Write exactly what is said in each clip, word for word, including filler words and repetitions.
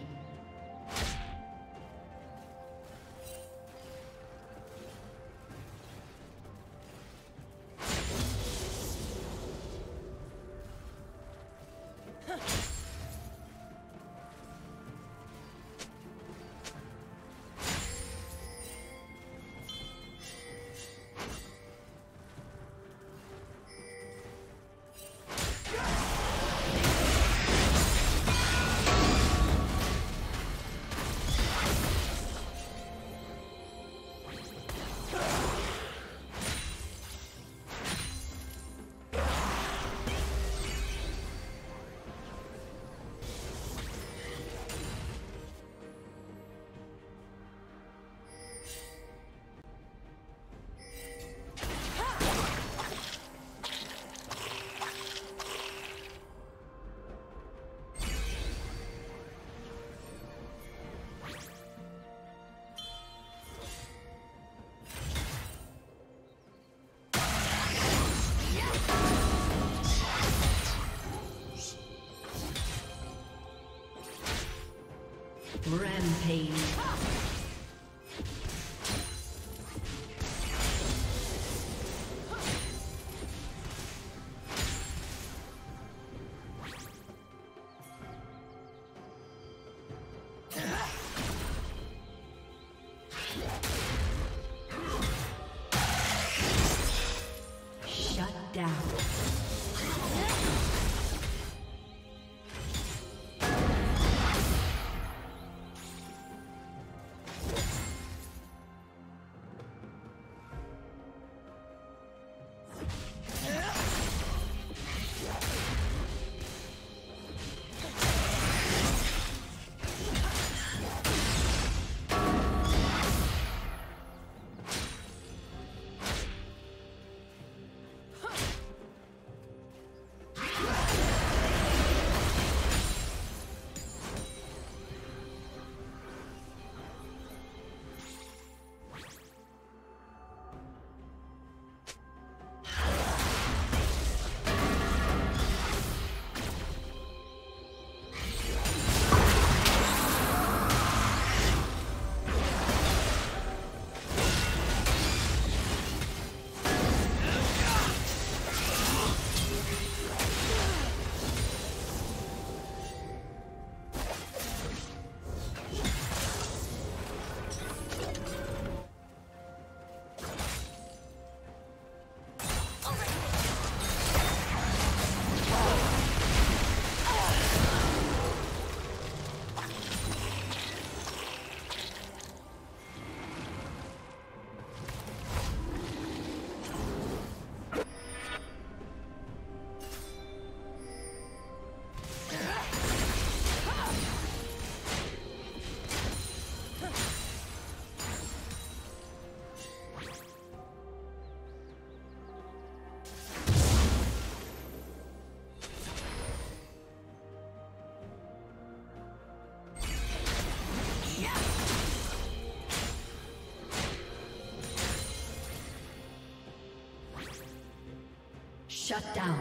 Rampage. Shut down.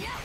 Yeah.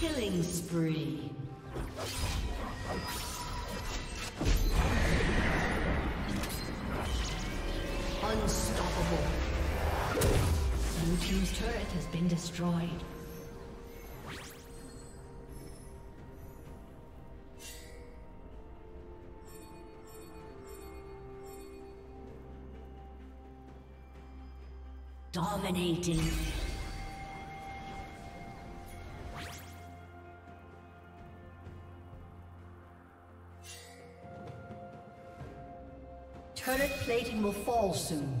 Killing spree. Unstoppable. Blue team's turret has been destroyed. Dominating. Turret plating will fall soon.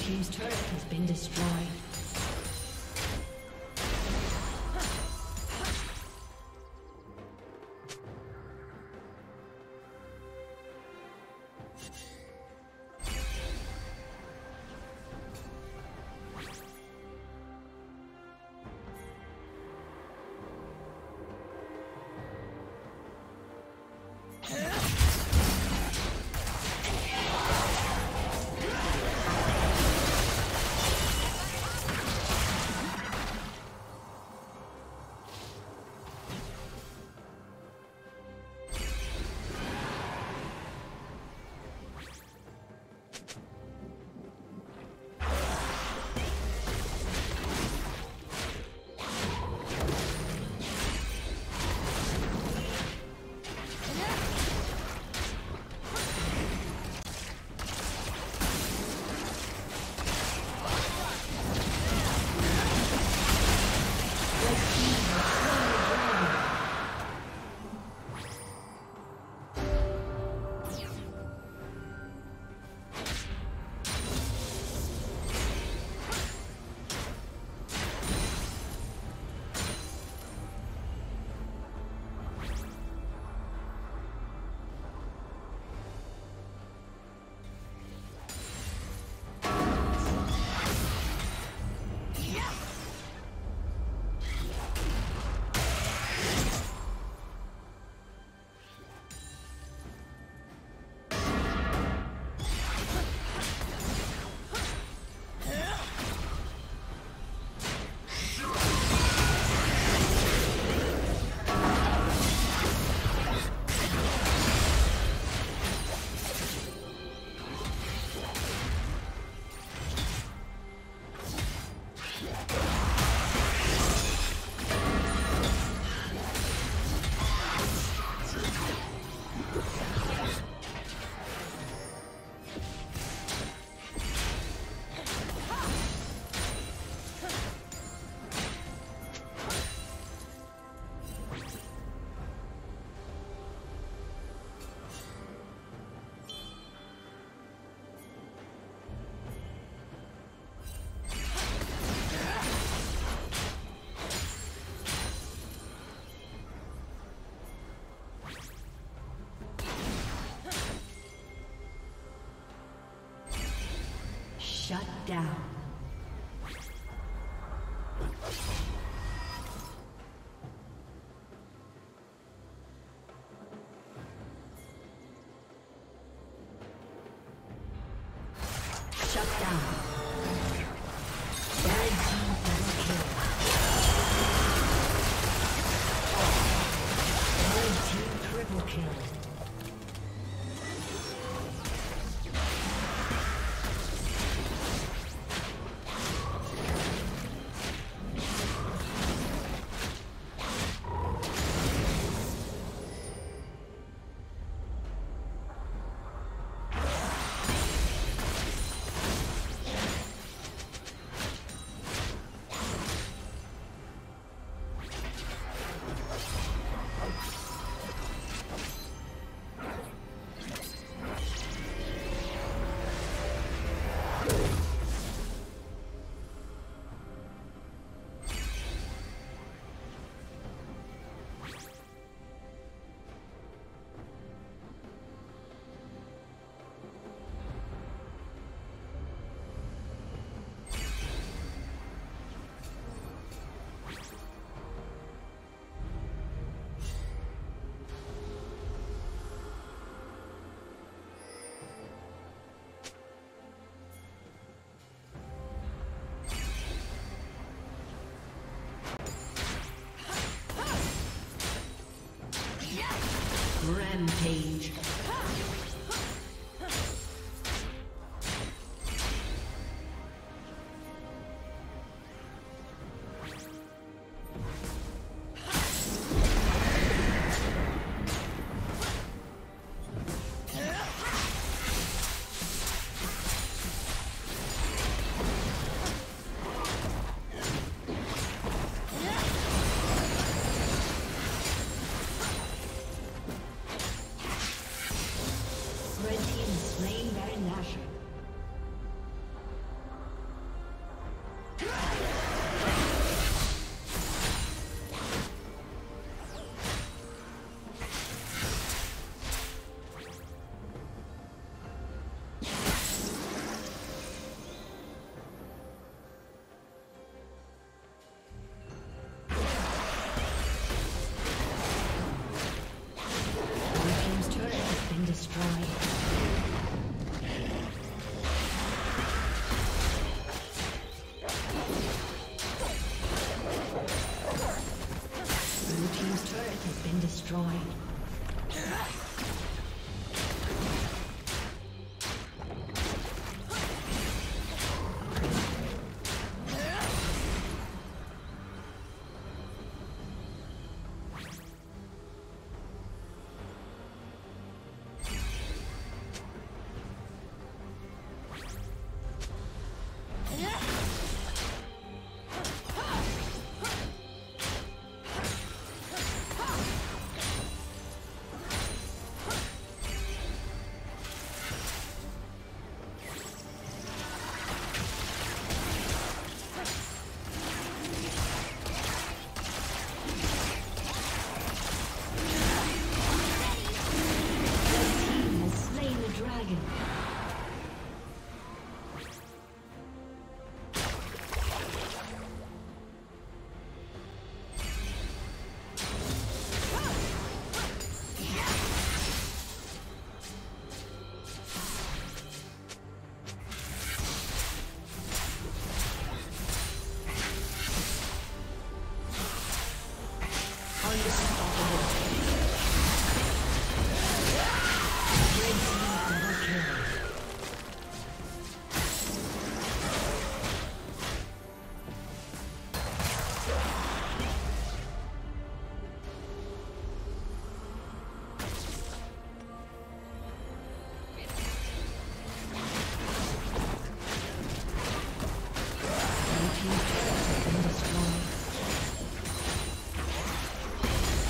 Team's turret has been destroyed. Shut down. Rampage. has been destroyed.